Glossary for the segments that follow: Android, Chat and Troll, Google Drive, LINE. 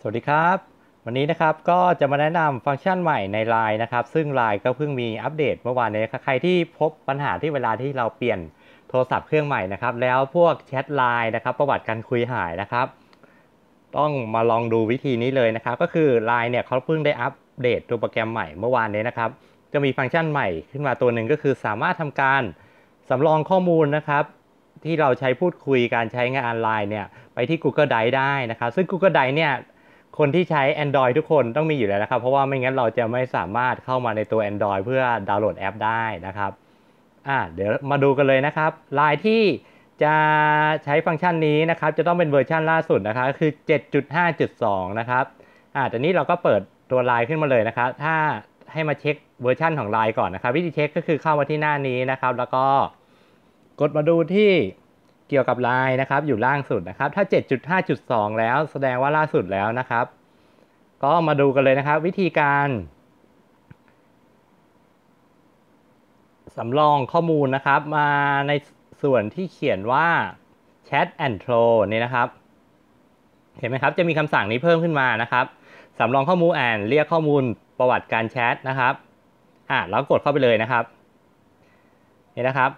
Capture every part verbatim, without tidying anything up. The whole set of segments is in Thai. สวัสดีครับวันนี้นะครับก็จะมาแนะนำฟังก์ชันใหม่ใน ไลน์ นะครับซึ่ง ไลน์ ก็เพิ่งมีอัปเดตเมื่อวานนี้ใครที่พบปัญหาที่เวลาที่เราเปลี่ยนโทรศัพท์เครื่องใหม่นะครับแล้วพวกแชท ไลน์ นะครับประวัติการคุยหายนะครับต้องมาลองดูวิธีนี้เลยนะครับก็คือ ไลน์ เนี่ยเขาเพิ่งได้อัปเดตตัวโปรแกรมใหม่เมื่อวานนี้นะครับจะมีฟังก์ชันใหม่ขึ้นมาตัวหนึ่งก็คือสามารถทำการสำรองข้อมูลนะครับที่เราใช้พูดคุยการใช้งาน ไลน์ เนี่ยไปที่ Google Drive ได้นะครับซึ่ง Google Drive เนี่ยคนที่ใช้ Android ทุกคนต้องมีอยู่แล้วนะครับเพราะว่าไม่งั้นเราจะไม่สามารถเข้ามาในตัว Android เพื่อดาวน์โหลดแอปได้นะครับอ่ะเดี๋ยวมาดูกันเลยนะครับ ไลน์ ที่จะใช้ฟังก์ชันนี้นะครับจะต้องเป็นเวอร์ชันล่าสุดนะครับคือ เจ็ดจุดห้าจุดสอง นะครับอ่ะตอนนี้เราก็เปิดตัว ไลน์ ขึ้นมาเลยนะครับถ้าให้มาเช็คเวอร์ชันของ ไลน์ ก่อนนะครับวิธีเช็คก็คือเข้ามาที่หน้านี้นะครับแล้วก็กดมาดูที่เกี่ยวกับ ไลน์ นะครับอยู่ล่างสุดนะครับถ้า เจ็ดจุดห้าจุดสอง แล้วแสดงว่าล่าสุดแล้วนะครับก็มาดูกันเลยนะครับวิธีการสำรองข้อมูลนะครับมาในส่วนที่เขียนว่า Chat and Troll นี่นะครับเห็นไหมครับจะมีคำสั่งนี้เพิ่มขึ้นมานะครับสำรองข้อมูลแอนเรียกข้อมูลประวัติการแชทนะครับอ่ะแล้วกดเข้าไปเลยนะครับนี่นะครับ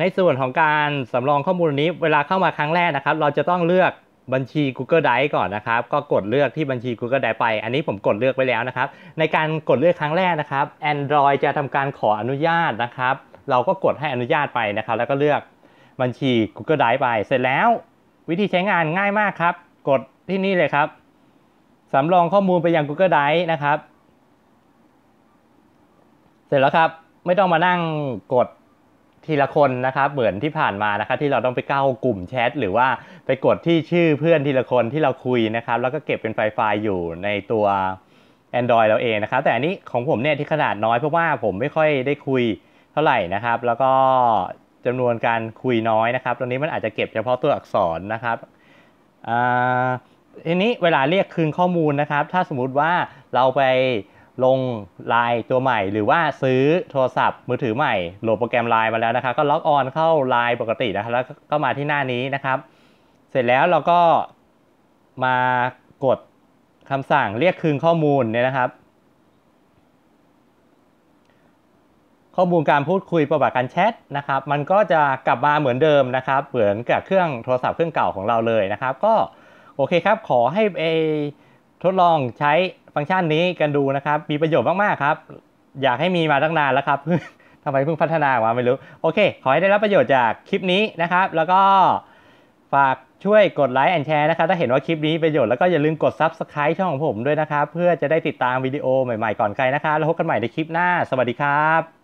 ในส่วนของการสำรองข้อมูลนี้เวลาเข้ามาครั้งแรกนะครับเราจะต้องเลือกบัญชี Google Drive ก่อนนะครับก็กดเลือกที่บัญชี Google Drive ไปอันนี้ผมกดเลือกไปแล้วนะครับในการกดเลือกครั้งแรกนะครับ Android จะทำการขออนุญาตนะครับเราก็กดให้อนุญาตไปนะครับแล้วก็เลือกบัญชี Google Drive ไปเสร็จแล้ววิธีใช้งานง่ายมากครับกดที่นี่เลยครับสำรองข้อมูลไปยัง Google Drive นะครับเสร็จแล้วครับไม่ต้องมานั่งกดทีละคนนะครับเหมือนที่ผ่านมานะครับที่เราต้องไปเข้ากลุ่มแชทหรือว่าไปกดที่ชื่อเพื่อนทีละคนที่เราคุยนะครับแล้วก็เก็บเป็นไฟล์ไฟล์อยู่ในตัว Android เราเองนะครับแต่อันนี้ของผมเนี่ยที่ขนาดน้อยเพราะว่าผมไม่ค่อยได้คุยเท่าไหร่นะครับแล้วก็จำนวนการคุยน้อยนะครับตรงนี้มันอาจจะเก็บเฉพาะตัวอักษรนะครับอ่าทีนี้เวลาเรียกคืนข้อมูลนะครับถ้าสมมุติว่าเราไปลง ไลน์ ตัวใหม่หรือว่าซื้อโทรศัพท์มือถือใหม่โหลดโปรแกรม ไลน์ มาแล้วนะครับก็ล็อกออนเข้า ไลน์ ปกตินะครับแล้วก็มาที่หน้านี้นะครับเสร็จแล้วเราก็มากดคำสั่งเรียกคืนข้อมูลเนี่ยนะครับข้อมูลการพูดคุยประวัติการแชทนะครับมันก็จะกลับมาเหมือนเดิมนะครับเหมือนกับเครื่องโทรศัพท์เครื่องเก่าของเราเลยนะครับก็โอเคครับขอให้ไปทดลองใช้ฟังก์ชันนี้กันดูนะครับมีประโยชน์มากๆครับอยากให้มีมาตั้งนานแล้วครับ ทำไมเพิ่งพัฒนามาไม่รู้โอเคขอให้ได้รับประโยชน์จากคลิปนี้นะครับแล้วก็ฝากช่วยกดไลค์แอนแชร์นะครับถ้าเห็นว่าคลิปนี้ประโยชน์แล้วก็อย่าลืมกด ซับสไครบ์ ช่องของผมด้วยนะครับเพื่อจะได้ติดตามวิดีโอใหม่ๆก่อนใครนะครับแล้วพบกันใหม่ในคลิปหน้าสวัสดีครับ